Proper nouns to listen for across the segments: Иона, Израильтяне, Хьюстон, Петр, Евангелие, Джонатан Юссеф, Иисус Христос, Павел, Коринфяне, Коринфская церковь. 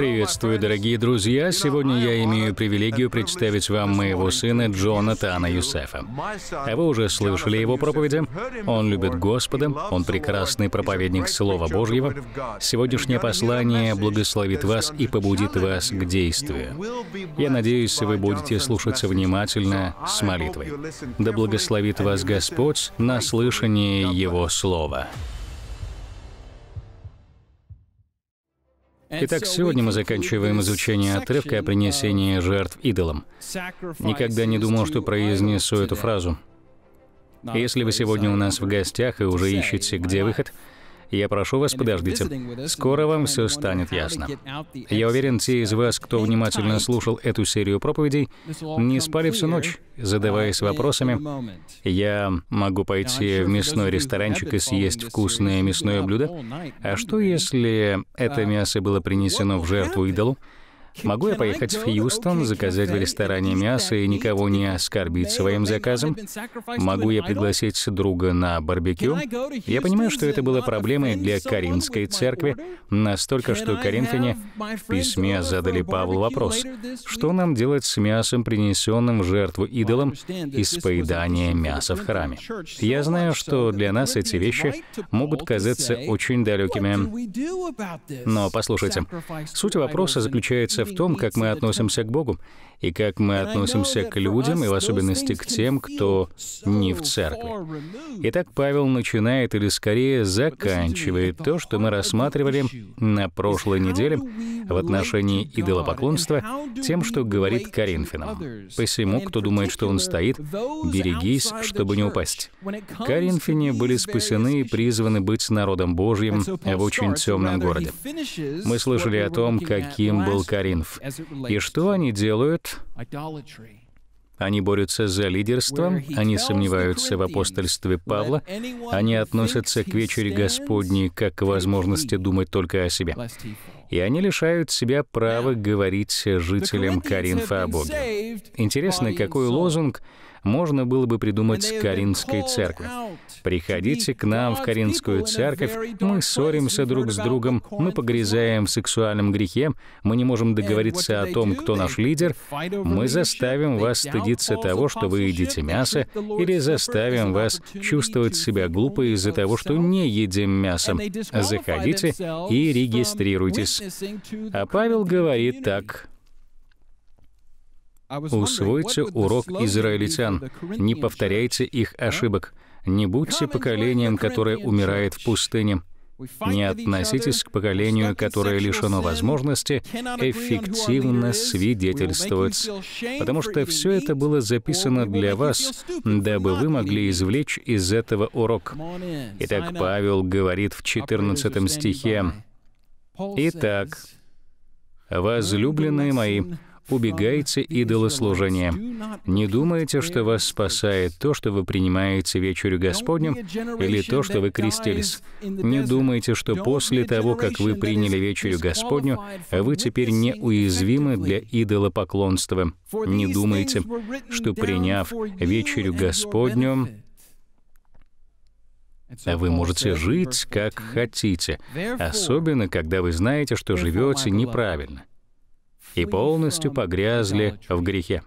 Приветствую, дорогие друзья! Сегодня я имею привилегию представить вам моего сына Джонатана Юссефа. А вы уже слышали его проповеди. Он любит Господа, он прекрасный проповедник Слова Божьего. Сегодняшнее послание благословит вас и побудит вас к действию. Я надеюсь, вы будете слушаться внимательно с молитвой. Да благословит вас Господь на слышание Его Слова. Итак, сегодня мы заканчиваем изучение отрывка о принесении жертв идолам. Никогда не думал, что произнесу эту фразу. Если вы сегодня у нас в гостях и уже ищете, где выход, я прошу вас, подождите. Скоро вам все станет ясно. Я уверен, те из вас, кто внимательно слушал эту серию проповедей, не спали всю ночь, задаваясь вопросами. Я могу пойти в мясной ресторанчик и съесть вкусное мясное блюдо. А что, если это мясо было принесено в жертву идолу? Могу я поехать в Хьюстон, заказать в ресторане мясо и никого не оскорбить своим заказом? Могу я пригласить друга на барбекю? Я понимаю, что это было проблемой для Коринфской церкви, настолько, что коринфяне в письме задали Павлу вопрос, что нам делать с мясом, принесенным в жертву идолам, из поедания мяса в храме? Я знаю, что для нас эти вещи могут казаться очень далекими. Но послушайте, суть вопроса заключается в том, как мы относимся к Богу, и как мы относимся к людям, и в особенности к тем, кто не в церкви. Итак, Павел начинает, или скорее заканчивает то, что мы рассматривали на прошлой неделе в отношении идолопоклонства, тем, что говорит Коринфянам. «Посему, кто думает, что он стоит, берегись, чтобы не упасть». Коринфяне были спасены и призваны быть народом Божьим в очень темном городе. Мы слышали о том, каким был Коринф. И что они делают? Они борются за лидерство, они сомневаются в апостольстве Павла, они относятся к вечере Господней как к возможности думать только о себе. И они лишают себя права говорить жителям Коринфа о Боге. Интересно, какой лозунг можно было бы придумать Коринфской церкви. «Приходите к нам в Коринфскую церковь, мы ссоримся друг с другом, мы погрязаем в сексуальном грехе, мы не можем договориться о том, кто наш лидер, мы заставим вас стыдиться того, что вы едите мясо, или заставим вас чувствовать себя глупо из-за того, что не едим мясо. Заходите и регистрируйтесь». А Павел говорит так: «Усвойте урок израильтян, не повторяйте их ошибок, не будьте поколением, которое умирает в пустыне, не относитесь к поколению, которое лишено возможности эффективно свидетельствовать, потому что все это было записано для вас, дабы вы могли извлечь из этого урок». Итак, Павел говорит в 14 стихе: «Итак, возлюбленные мои, убегайте идолослужения. Не думайте, что вас спасает то, что вы принимаете вечерю Господню, или то, что вы крестились. Не думайте, что после того, как вы приняли вечерю Господню, вы теперь неуязвимы для идолопоклонства. Не думайте, что, приняв вечерю Господню, вы можете жить, как хотите, особенно, когда вы знаете, что живете неправильно и полностью погрязли в грехе.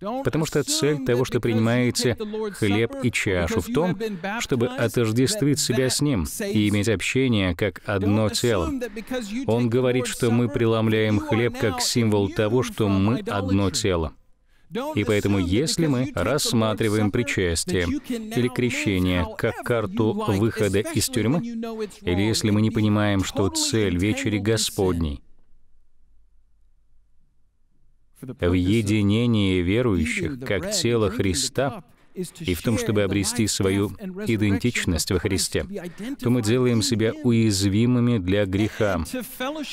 Потому что цель того, что принимаете хлеб и чашу, в том, чтобы отождествить себя с Ним и иметь общение как одно тело. Он говорит, что мы преломляем хлеб как символ того, что мы одно тело. И поэтому, если мы рассматриваем причастие или крещение как карту выхода из тюрьмы, или если мы не понимаем, что цель вечери Господней в единении верующих, как тело Христа, и в том, чтобы обрести свою идентичность во Христе, то мы делаем себя уязвимыми для греха.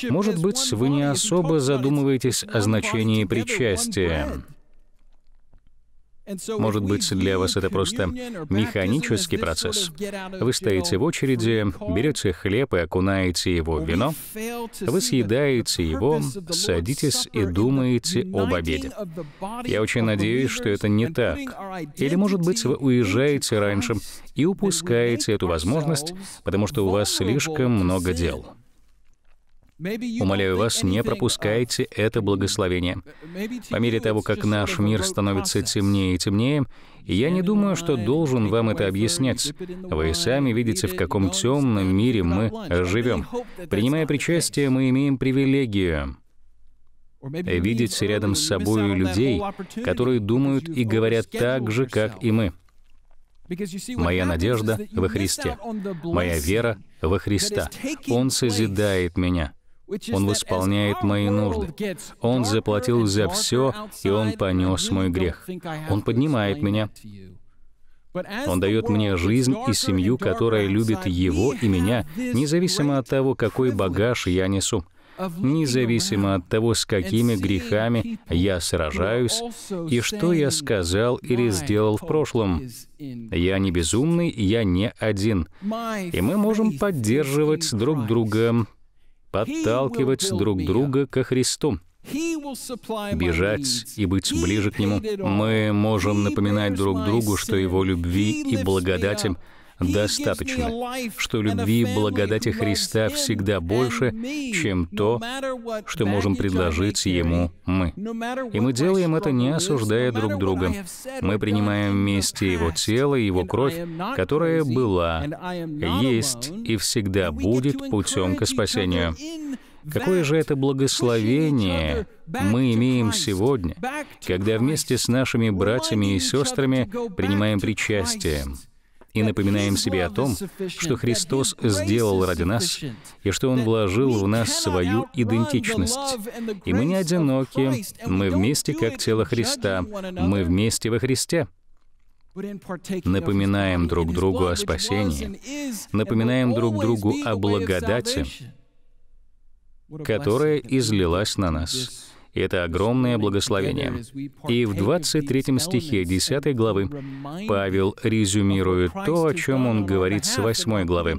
Может быть, вы не особо задумываетесь о значении причастия. Может быть, для вас это просто механический процесс. Вы стоите в очереди, берете хлеб и окунаете его в вино, вы съедаете его, садитесь и думаете об обеде. Я очень надеюсь, что это не так. Или, может быть, вы уезжаете раньше и упускаете эту возможность, потому что у вас слишком много дел. Умоляю вас, не пропускайте это благословение. По мере того, как наш мир становится темнее и темнее, я не думаю, что должен вам это объяснять. Вы сами видите, в каком темном мире мы живем. Принимая причастие, мы имеем привилегию видеть рядом с собой людей, которые думают и говорят так же, как и мы. Моя надежда во Христе. Моя вера во Христа. Он созидает меня. Он восполняет мои нужды. Он заплатил за все, и Он понес мой грех. Он поднимает меня. Он дает мне жизнь и семью, которая любит Его и меня, независимо от того, какой багаж я несу, независимо от того, с какими грехами я сражаюсь и что я сказал или сделал в прошлом. Я не безумный, я не один. И мы можем поддерживать друг друга, подталкивать друг друга ко Христу, бежать и быть ближе к Нему. Мы можем напоминать друг другу, что Его любви и благодати достаточно, что любви и благодати Христа всегда больше, чем то, что можем предложить Ему мы. И мы делаем это, не осуждая друг друга. Мы принимаем вместе Его тело и Его кровь, которая была, есть и всегда будет путем к спасению. Какое же это благословение мы имеем сегодня, когда вместе с нашими братьями и сестрами принимаем причастие и напоминаем себе о том, что Христос сделал ради нас, и что Он вложил в нас свою идентичность. И мы не одиноки, мы вместе как тело Христа, мы вместе во Христе. Напоминаем друг другу о спасении, напоминаем друг другу о благодати, которая излилась на нас. Это огромное благословение. И в 23 стихе 10 главы Павел резюмирует то, о чем он говорит с 8 главы.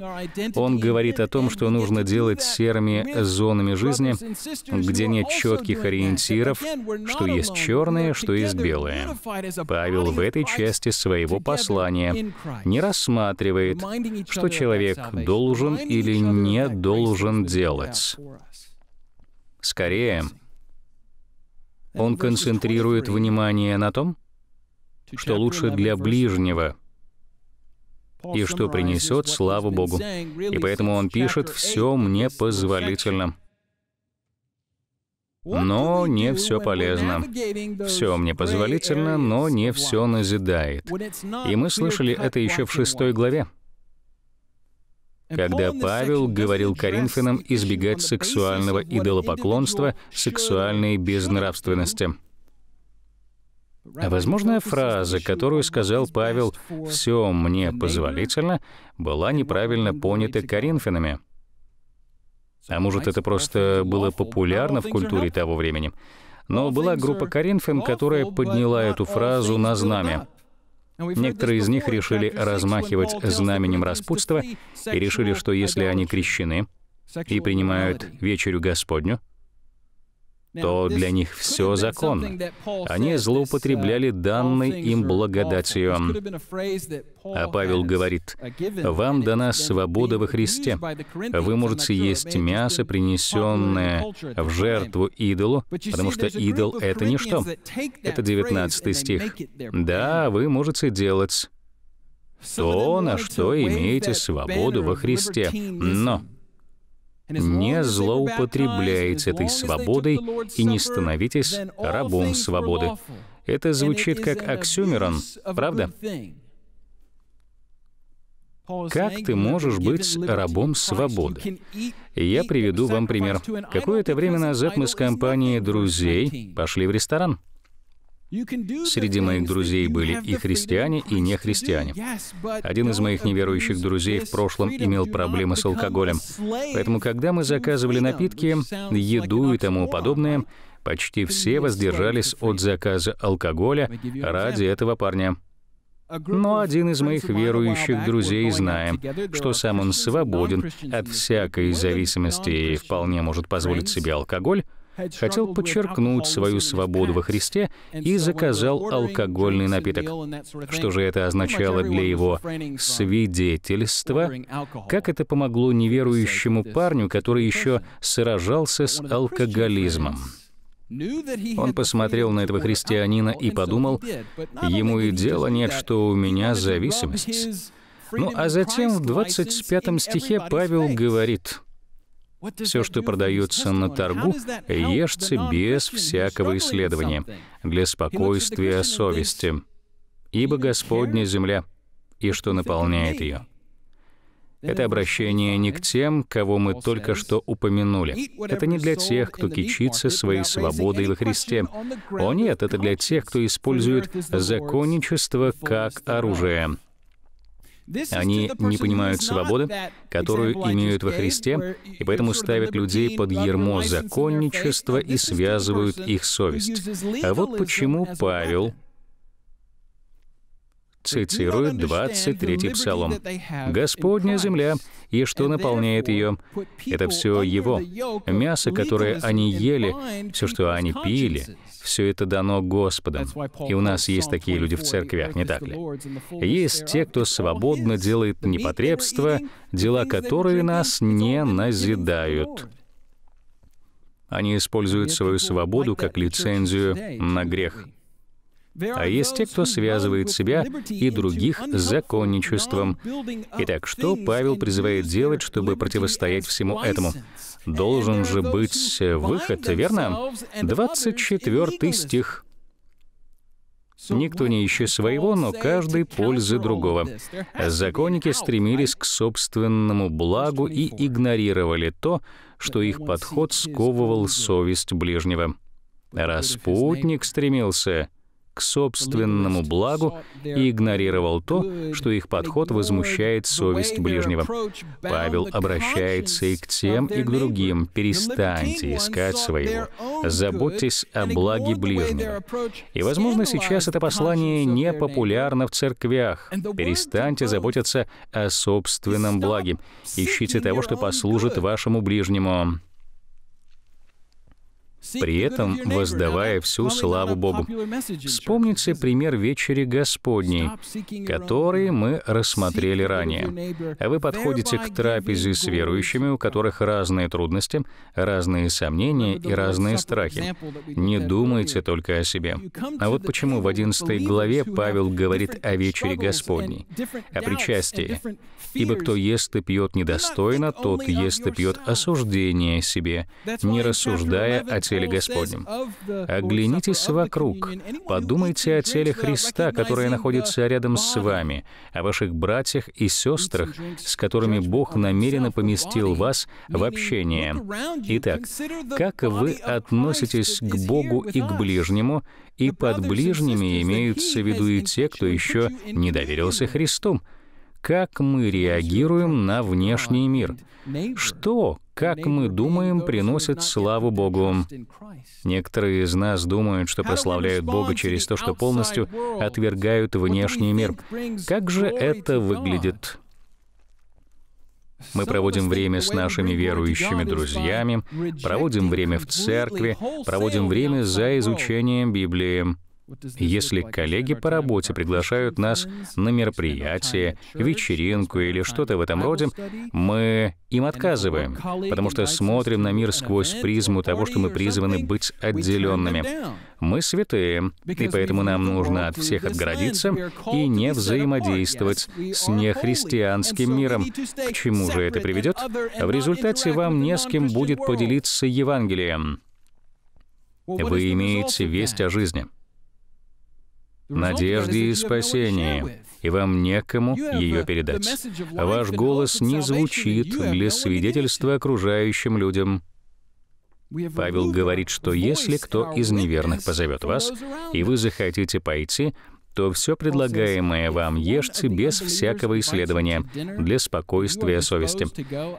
Он говорит о том, что нужно делать серыми зонами жизни, где нет четких ориентиров, что есть черное, что есть белое. Павел в этой части своего послания не рассматривает, что человек должен или не должен делать. Скорее, он концентрирует внимание на том, что лучше для ближнего и что принесет славу Богу. И поэтому он пишет: «Все мне позволительно, но не все полезно. Все мне позволительно, но не все назидает». И мы слышали это еще в 6 главе, когда Павел говорил Коринфянам избегать сексуального идолопоклонства, сексуальной безнравственности. А возможная фраза, которую сказал Павел «все мне позволительно», была неправильно понята Коринфянами. А может, это просто было популярно в культуре того времени. Но была группа Коринфян, которая подняла эту фразу на знамя. Некоторые из них решили размахивать знаменем распутства и решили, что если они крещены и принимают вечерю Господню, то для них все законно. Они злоупотребляли данной им благодатью. А Павел говорит: «Вам дана свобода во Христе. Вы можете есть мясо, принесенное в жертву идолу, потому что идол — это ничто». Это 19 стих. «Да, вы можете делать то, на что имеете свободу во Христе, но не злоупотребляйте этой свободой и не становитесь рабом свободы». Это звучит как оксюмерон, правда? Как ты можешь быть рабом свободы? Я приведу вам пример. Какое-то время назад мы с компанией друзей пошли в ресторан. Среди моих друзей были и христиане, и нехристиане. Один из моих неверующих друзей в прошлом имел проблемы с алкоголем. Поэтому, когда мы заказывали напитки, еду и тому подобное, почти все воздержались от заказа алкоголя ради этого парня. Но один из моих верующих друзей, зная, что сам он свободен от всякой зависимости и вполне может позволить себе алкоголь, хотел подчеркнуть свою свободу во Христе и заказал алкогольный напиток. Что же это означало для его свидетельства? Как это помогло неверующему парню, который еще сражался с алкоголизмом? Он посмотрел на этого христианина и подумал, ему и дела нет, что у меня зависимость. Ну а затем в 25 стихе Павел говорит: «Все, что продается на торгу, ешьте без всякого исследования, для спокойствия совести, ибо Господня земля, и что наполняет ее». Это обращение не к тем, кого мы только что упомянули. Это не для тех, кто кичится своей свободой во Христе. О нет, это для тех, кто использует законничество как оружие. Они не понимают свободы, которую имеют во Христе, и поэтому ставят людей под ярмо законничества и связывают их совесть. А вот почему Павел цитирует 23-й Псалом. «Господня земля, и что наполняет ее? Это все его. Мясо, которое они ели, все, что они пили, все это дано Господом». И у нас есть такие люди в церквях, не так ли? Есть те, кто свободно делает непотребства, дела которые нас не назидают. Они используют свою свободу как лицензию на грех. А есть те, кто связывает себя и других с законничеством. Итак, что Павел призывает делать, чтобы противостоять всему этому? Должен же быть выход, верно? 24 стих. «Никто не ищет своего, но каждый пользы другого. Законники стремились к собственному благу и игнорировали то, что их подход сковывал совесть ближнего. Распутник стремился к собственному благу и игнорировал то, что их подход возмущает совесть ближнего». Павел обращается и к тем, и к другим. «Перестаньте искать своего, заботьтесь о благе ближнего». И, возможно, сейчас это послание не популярно в церквях. «Перестаньте заботиться о собственном благе. Ищите того, что послужит вашему ближнему, при этом воздавая всю славу Богу». Вспомните пример вечери Господней, который мы рассмотрели ранее. А вы подходите к трапезе с верующими, у которых разные трудности, разные сомнения и разные страхи. Не думайте только о себе. А вот почему в 11 главе Павел говорит о вечере Господней, о причастии. «Ибо кто ест и пьет недостойно, тот ест и пьет осуждение себе, не рассуждая о теле Господнем». Оглянитесь вокруг, подумайте о теле Христа, которое находится рядом с вами, о ваших братьях и сестрах, с которыми Бог намеренно поместил вас в общение. Итак, как вы относитесь к Богу и к ближнему, и под ближними имеются в виду и те, кто еще не доверился Христу. Как мы реагируем на внешний мир? Что, как мы думаем, приносит славу Богу? Некоторые из нас думают, что прославляют Бога через то, что полностью отвергают внешний мир. Как же это выглядит? Мы проводим время с нашими верующими друзьями, проводим время в церкви, проводим время за изучением Библии. Если коллеги по работе приглашают нас на мероприятие, вечеринку или что-то в этом роде, мы им отказываем, потому что смотрим на мир сквозь призму того, что мы призваны быть отделенными. Мы святые, и поэтому нам нужно от всех отгородиться и не взаимодействовать с нехристианским миром. К чему же это приведет? В результате вам не с кем будет поделиться Евангелием. Вы имеете весть о жизни, надежде и спасении, и вам некому ее передать. Ваш голос не звучит для свидетельства окружающим людям. Павел говорит, что если кто из неверных позовет вас, и вы захотите пойти, то все предлагаемое вам ешьте без всякого исследования, для спокойствия совести.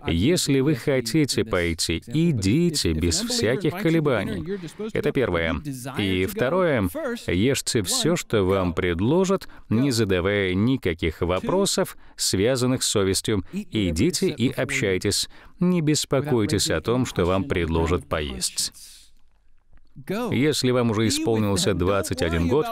Если вы хотите пойти, идите без всяких колебаний. Это первое. И второе, ешьте все, что вам предложат, не задавая никаких вопросов, связанных с совестью. Идите и общайтесь. Не беспокойтесь о том, что вам предложат поесть. Если вам уже исполнился 21 год,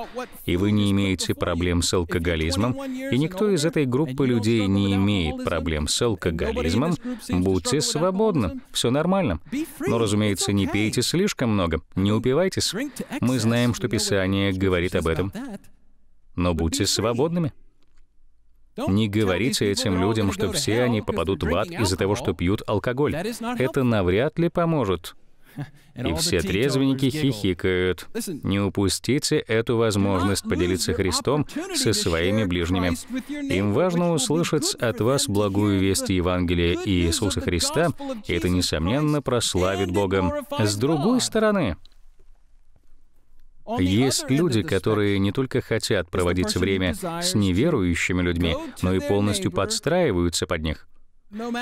и вы не имеете проблем с алкоголизмом, и никто из этой группы людей не имеет проблем с алкоголизмом, будьте свободны, все нормально. Но, разумеется, не пейте слишком много, не упивайтесь. Мы знаем, что Писание говорит об этом. Но будьте свободными. Не говорите этим людям, что все они попадут в ад из-за того, что пьют алкоголь. Это навряд ли поможет. И все трезвенники хихикают. Не упустите эту возможность поделиться Христом со своими ближними. Им важно услышать от вас благую весть Евангелия Иисуса Христа, и это, несомненно, прославит Бога. С другой стороны, есть люди, которые не только хотят проводить время с неверующими людьми, но и полностью подстраиваются под них.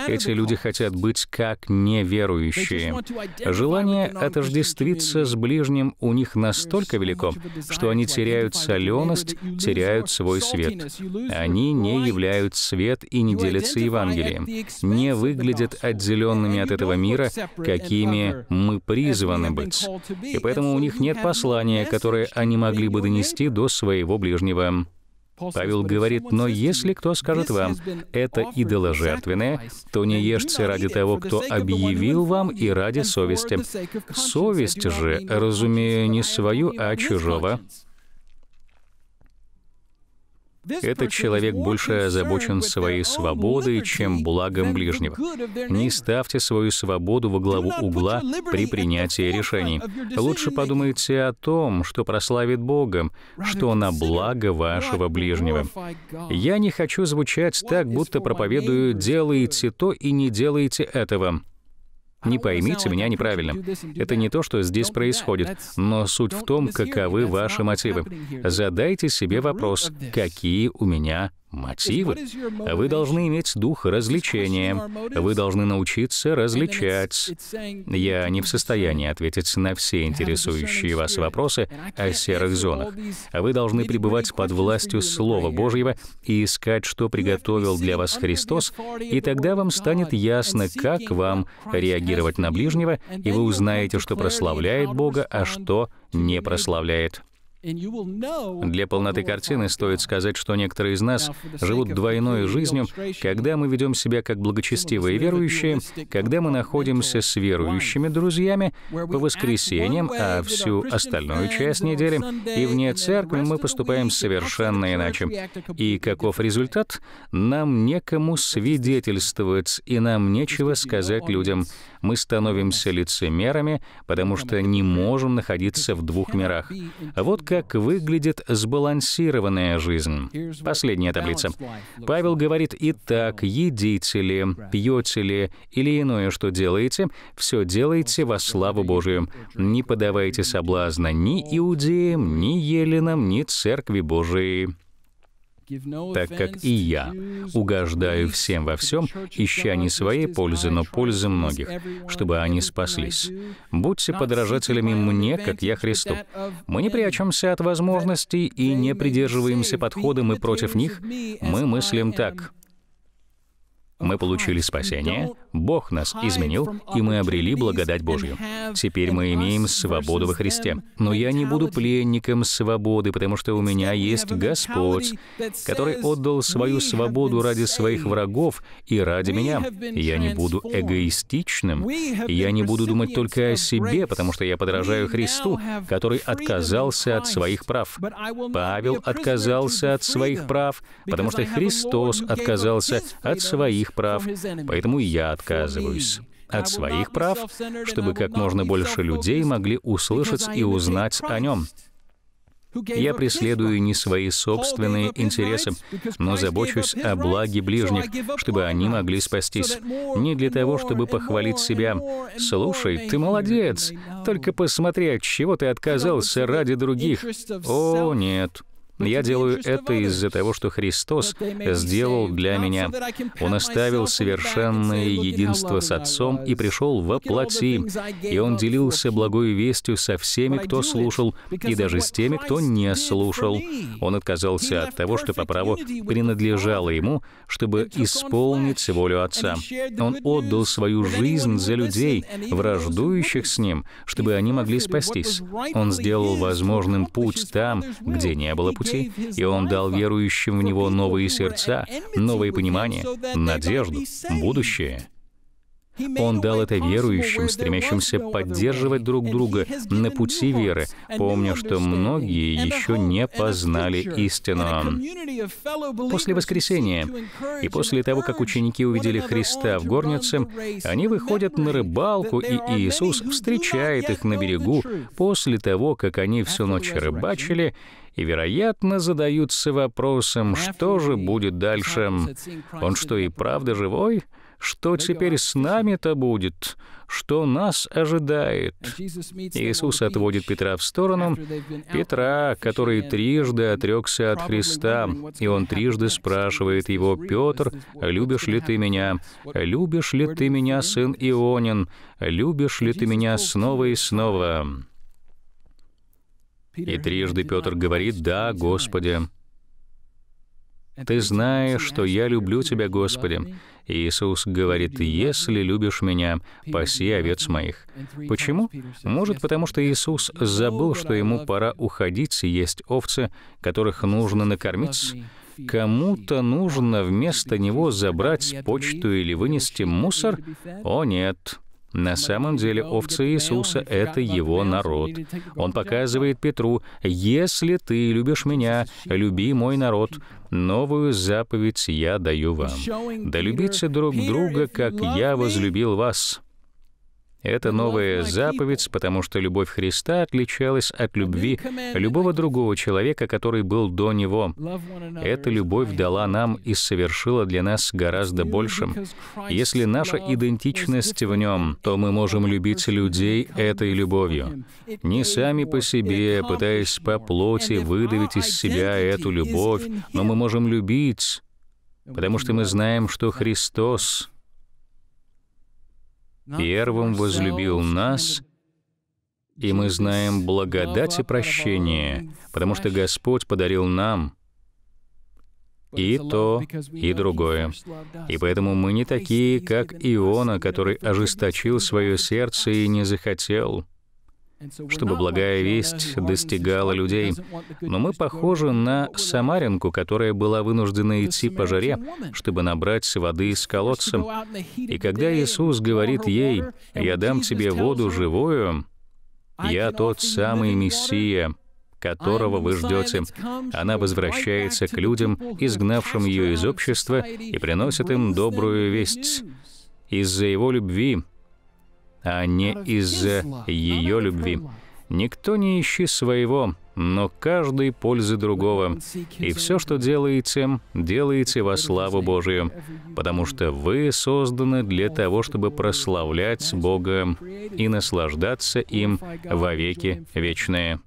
Эти люди хотят быть как неверующие. Желание отождествиться с ближним у них настолько велико, что они теряют соленость, теряют свой свет. Они не являют свет и не делятся Евангелием, не выглядят отделенными от этого мира, какими мы призваны быть. И поэтому у них нет послания, которое они могли бы донести до своего ближнего. Павел говорит: «Но если кто скажет вам, это идоложертвенное, то не ешьте ради того, кто объявил вам, и ради совести». Совесть же, разумея не свою, а чужого. Этот человек больше озабочен своей свободой, чем благом ближнего. Не ставьте свою свободу во главу угла при принятии решений. Лучше подумайте о том, что прославит Бога, что на благо вашего ближнего. Я не хочу звучать так, будто проповедую «делайте то и не делайте этого». Не поймите меня неправильно. Это не то, что здесь происходит, но суть в том, каковы ваши мотивы. Задайте себе вопрос: какие у меня мотивы? Вы должны иметь дух развлечения. Вы должны научиться различать. Я не в состоянии ответить на все интересующие вас вопросы о серых зонах. Вы должны пребывать под властью Слова Божьего и искать, что приготовил для вас Христос, и тогда вам станет ясно, как вам реагировать на ближнего, и вы узнаете, что прославляет Бога, а что не прославляет. Для полноты картины стоит сказать, что некоторые из нас живут двойной жизнью, когда мы ведем себя как благочестивые верующие, когда мы находимся с верующими друзьями по воскресеньям, а всю остальную часть недели и вне церкви мы поступаем совершенно иначе. И каков результат? Нам некому свидетельствовать, и нам нечего сказать людям. Мы становимся лицемерами, потому что не можем находиться в двух мирах. Вот как выглядит сбалансированная жизнь. Последняя таблица. Павел говорит: «Итак, едите ли, пьете ли или иное, что делаете, все делайте во славу Божию. Не подавайте соблазна ни иудеям, ни еленам, ни церкви Божией. Так как и я угождаю всем во всем, ища не своей пользы, но пользы многих, чтобы они спаслись. Будьте подражателями мне, как я Христу. Мы не прячемся от возможностей и не придерживаемся подхода «мы против них», мы мыслим так: мы получили спасение, Бог нас изменил, и мы обрели благодать Божью. Теперь мы имеем свободу во Христе. Но я не буду пленником свободы, потому что у меня есть Господь, который отдал свою свободу ради своих врагов и ради меня. Я не буду эгоистичным, я не буду думать только о себе, потому что я подражаю Христу, который отказался от своих прав. Павел отказался от своих прав, потому что Христос отказался от своих прав, поэтому я отказываюсь от своих прав, чтобы как можно больше людей могли услышать и узнать о нем. Я преследую не свои собственные интересы, но забочусь о благе ближних, чтобы они могли спастись. Не для того, чтобы похвалить себя. «Слушай, ты молодец, только посмотри, от чего ты отказался ради других». О, нет. Я делаю это из-за того, что Христос сделал для меня. Он оставил совершенное единство с Отцом и пришел во плоти, и Он делился благой вестью со всеми, кто слушал, и даже с теми, кто не слушал. Он отказался от того, что по праву принадлежало Ему, чтобы исполнить волю Отца. Он отдал свою жизнь за людей, враждующих с Ним, чтобы они могли спастись. Он сделал возможным путь там, где не было пути, и Он дал верующим в Него новые сердца, новые понимания, надежду, будущее. Он дал это верующим, стремящимся поддерживать друг друга на пути веры, помня, что многие еще не познали истину. После воскресения и после того, как ученики увидели Христа в горнице, они выходят на рыбалку, и Иисус встречает их на берегу после того, как они всю ночь рыбачили, и, вероятно, задаются вопросом, что же будет дальше? Он что, и правда живой? Что теперь с нами-то будет? Что нас ожидает? Иисус отводит Петра в сторону, Петра, который трижды отрекся от Христа, и он трижды спрашивает его: «Петр, любишь ли ты меня? Любишь ли ты меня, сын Ионин? Любишь ли ты меня снова и снова?» И трижды Петр говорит: «Да, Господи». «Ты знаешь, что я люблю Тебя, Господи». Иисус говорит: «Если любишь Меня, паси овец моих». Почему? Может, потому что Иисус забыл, что Ему пора уходить, и есть овцы, которых нужно накормить. Кому-то нужно вместо Него забрать почту или вынести мусор? О, нет. На самом деле овцы Иисуса — это Его народ. Он показывает Петру: «Если ты любишь Меня, люби Мой народ. Новую заповедь я даю вам. Да любите друг друга, как Я возлюбил вас». Это новая заповедь, потому что любовь Христа отличалась от любви любого другого человека, который был до Него. Эта любовь дала нам и совершила для нас гораздо больше. Если наша идентичность в Нем, то мы можем любить людей этой любовью. Не сами по себе, пытаясь по плоти выдавить из себя эту любовь, но мы можем любить, потому что мы знаем, что Христос первым возлюбил нас, и мы знаем благодать и прощение, потому что Господь подарил нам и то, и другое. И поэтому мы не такие, как Иона, который ожесточил свое сердце и не захотел, чтобы благая весть достигала людей. Но мы похожи на самарянку, которая была вынуждена идти по жаре, чтобы набрать воды из колодца. И когда Иисус говорит ей: «Я дам тебе воду живую, я тот самый Мессия, которого вы ждете», она возвращается к людям, изгнавшим ее из общества, и приносит им добрую весть из-за его любви, а не из-за ее любви. «Никто не ищи своего, но каждый пользы другого. И все, что делаете, делаете во славу Божию, потому что вы созданы для того, чтобы прославлять Бога и наслаждаться им во веки вечные».